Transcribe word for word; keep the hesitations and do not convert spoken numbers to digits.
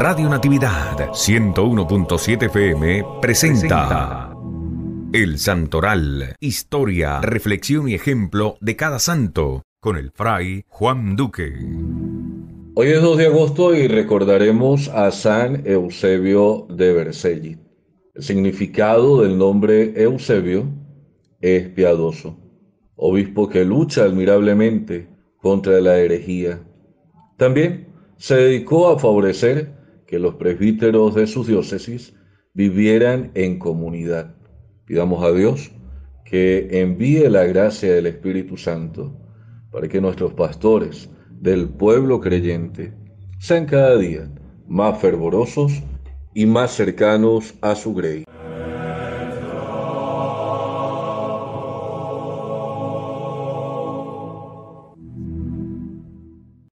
Radio Natividad ciento uno punto siete F M presenta El Santoral, historia, reflexión y ejemplo de cada santo, con el fray Juan Duque. Hoy es dos de agosto y recordaremos a San Eusebio de Berselli. El significado del nombre Eusebio es piadoso, obispo que lucha admirablemente contra la herejía. También se dedicó a favorecer que los presbíteros de sus diócesis vivieran en comunidad. Pidamos a Dios que envíe la gracia del Espíritu Santo para que nuestros pastores del pueblo creyente sean cada día más fervorosos y más cercanos a su Grey.